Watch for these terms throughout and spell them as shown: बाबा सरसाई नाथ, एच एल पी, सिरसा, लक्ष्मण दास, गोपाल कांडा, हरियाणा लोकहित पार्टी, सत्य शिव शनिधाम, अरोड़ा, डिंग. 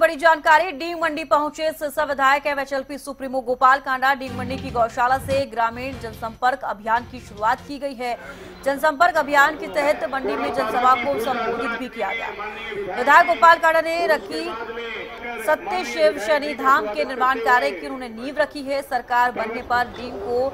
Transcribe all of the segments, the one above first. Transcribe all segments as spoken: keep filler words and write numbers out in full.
बड़ी जानकारी, डिंग मंडी पहुंचे सिरसा विधायक एवं एच एल पी supremo गोपाल कांडा। डिंग Mandi की गौशाला से ग्रामीण जनसंपर्क अभियान की शुरुआत की गई है। जनसंपर्क अभियान के तहत मंडी में जनसभा को संबोधित भी किया गया। विधायक गोपाल कांडा ने रखी सत्य शिव शनिधाम के निर्माण कार्य की उन्होंने नींव रखी है। सरकार बनने पर डिंग को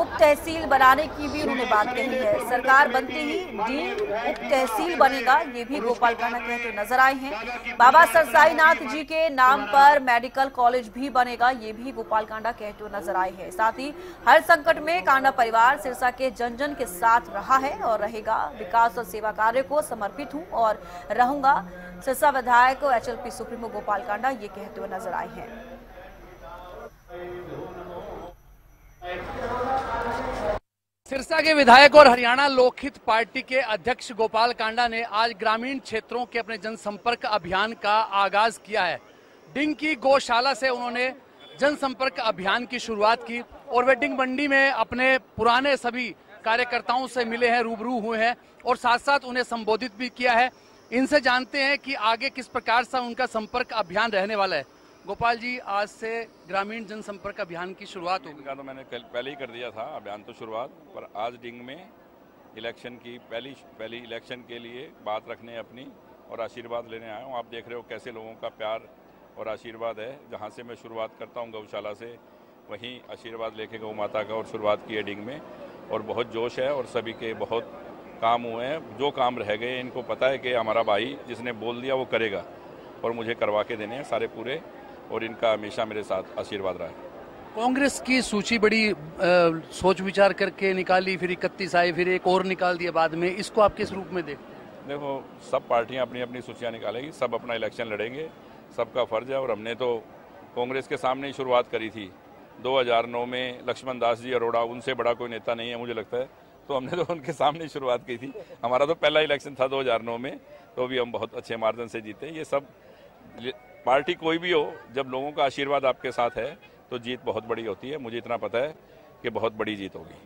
उप तहसील बनाने की भी उन्होंने बात कही है। सरकार बनते ही डिंग उप तहसील बनेगा, ये भी गोपाल कांडा कहते नजर आए हैं। बाबा सरसाई नाथ जी के नाम पर मेडिकल कॉलेज भी बनेगा, ये भी गोपाल कांडा कहते नजर आए हैं। साथ ही हर संकट में कांडा परिवार सिरसा के जन जन के साथ रहा है और रहेगा। विकास और सेवा कार्य को समर्पित हूँ और रहूंगा, सिरसा विधायक एच एल पी supremo गोपाल कांडा ये कहते हुए नजर आए हैं। सिरसा के विधायक और हरियाणा लोकहित पार्टी के अध्यक्ष गोपाल कांडा ने आज ग्रामीण क्षेत्रों के अपने जनसंपर्क अभियान का आगाज किया है। डिंग की गौशाला से उन्होंने जनसंपर्क अभियान की शुरुआत की और वे डिंग मंडी में अपने पुराने सभी कार्यकर्ताओं से मिले हैं, रूबरू हुए हैं और साथ साथ उन्हें संबोधित भी किया है। इनसे जानते हैं कि आगे किस प्रकार से उनका संपर्क अभियान रहने वाला है। गोपाल जी, आज से ग्रामीण जनसंपर्क अभियान की शुरुआत होगी। इनका तो मैंने कल पहले ही कर दिया था अभियान तो शुरुआत, पर आज डिंग में इलेक्शन की पहली पहली इलेक्शन के लिए बात रखने अपनी और आशीर्वाद लेने आया हूँ। आप देख रहे हो कैसे लोगों का प्यार और आशीर्वाद है। जहाँ से मैं शुरुआत करता हूँ गौशाला से, वहीं आशीर्वाद लेके गौ माता का और शुरुआत की है डिंग में। और बहुत जोश है और सभी के बहुत काम हुए हैं। जो काम रह गए इनको पता है कि हमारा भाई जिसने बोल दिया वो करेगा और मुझे करवा के देने हैं सारे पूरे, और इनका हमेशा मेरे साथ आशीर्वाद रहा है। कांग्रेस की सूची बड़ी आ, सोच विचार करके निकाली, फिर इकतीस आई, फिर एक और निकाल दिया बाद में। इसको आप किस रूप में देखते हैं? देखो, सब पार्टियां अपनी अपनी सूचियां निकालेगी, सब अपना इलेक्शन लड़ेंगे, सबका फर्ज है। और हमने तो कांग्रेस के सामने ही शुरुआत करी थी दो हज़ार नौ में। लक्ष्मण दास जी अरोड़ा, उनसे बड़ा कोई नेता नहीं है मुझे लगता है, तो हमने तो उनके सामने ही शुरुआत की थी। हमारा तो पहला इलेक्शन था दो हज़ार नौ में, तो भी हम बहुत अच्छे मार्जिन से जीते। ये सब पार्टी कोई भी हो, जब लोगों का आशीर्वाद आपके साथ है तो जीत बहुत बड़ी होती है। मुझे इतना पता है कि बहुत बड़ी जीत होगी।